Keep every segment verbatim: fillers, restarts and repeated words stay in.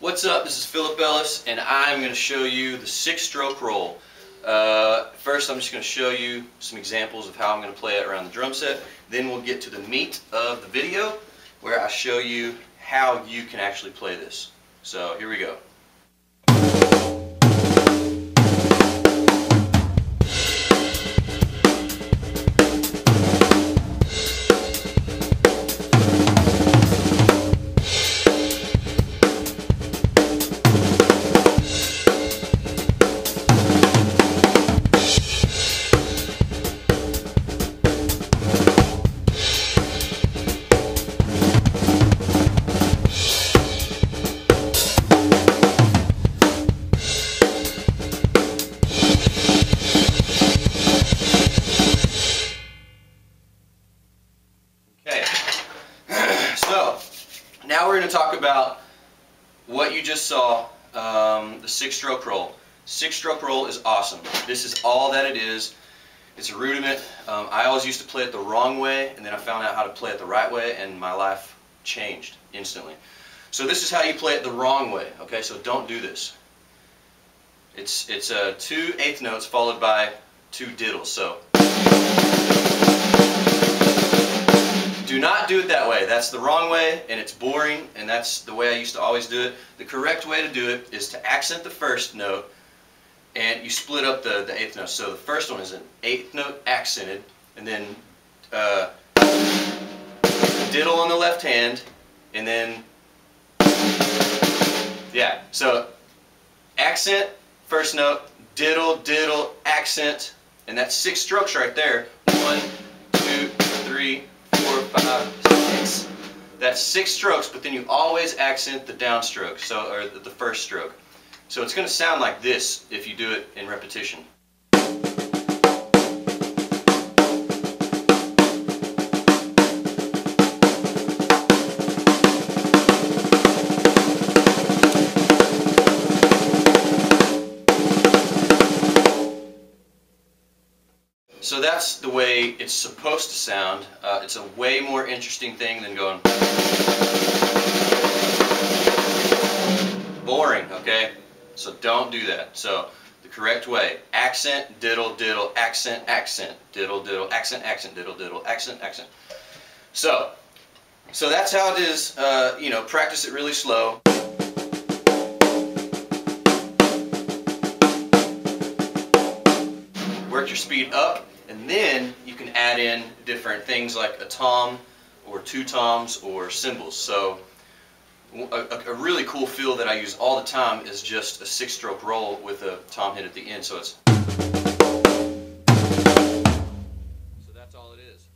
What's up? This is Philip Ellis, and I'm going to show you the six-stroke roll. Uh, first, I'm just going to show you some examples of how I'm going to play it around the drum set. Then we'll get to the meat of the video, where I show you how you can actually play this. So here we go. Now we're going to talk about what you just saw, um, the six-stroke roll. Six-stroke roll is awesome. This is all that it is. It's a rudiment. Um, I always used to play it the wrong way, and then I found out how to play it the right way, and my life changed instantly. So this is how you play it the wrong way, okay? So don't do this. It's, it's uh, two eighth notes followed by two diddles, so. Do not do it that way. That's the wrong way, and it's boring, and that's the way I used to always do it. The correct way to do it is to accent the first note, and you split up the, the eighth note. So the first one is an eighth note accented, and then uh, diddle on the left hand, and then, yeah. So accent, first note, diddle, diddle, accent, and that's six strokes right there. One, two, three, four, five, six. That's six strokes, but then you always accent the downstroke, so or the first stroke. So it's going to sound like this if you do it in repetition. So that's the way it's supposed to sound. Uh, it's a way more interesting thing than going boring, okay? So don't do that. So the correct way, accent, diddle, diddle, accent, accent, diddle, diddle, accent, accent, diddle, diddle, accent, accent. So, so that's how it is, uh, you know, practice it really slow. Work your speed up. And then you can add in different things like a tom or two toms or cymbals. So a, a really cool feel that I use all the time is just a six-stroke roll with a tom hit at the end. So it's... So that's all it is.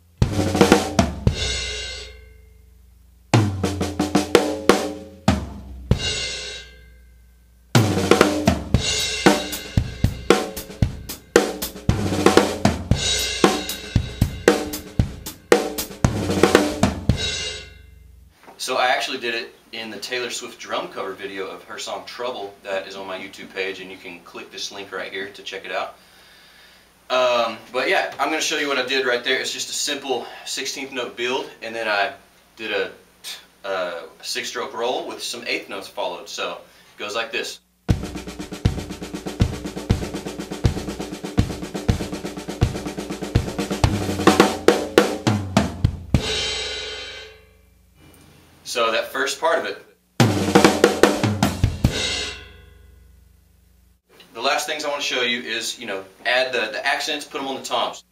So I actually did it in the Taylor Swift drum cover video of her song Trouble that is on my YouTube page, and you can click this link right here to check it out. Um, but yeah, I'm going to show you what I did right there. It's just a simple sixteenth note build, and then I did a, a six-stroke roll with some eighth notes followed. So it goes like this. So that first part of it. The last things I want to show you is, you know, add the, the accents, put them on the toms.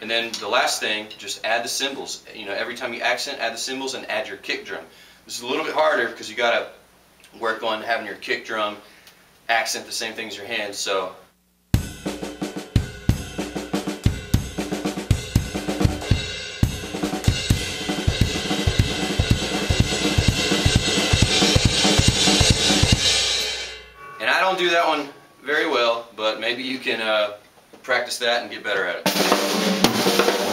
And then the last thing, just add the cymbals. You know, every time you accent, add the cymbals and add your kick drum. This is a little bit harder because you gotta work on having your kick drum accent the same thing as your hands. So. And I don't do that one very well, but maybe you can uh, practice that and get better at it.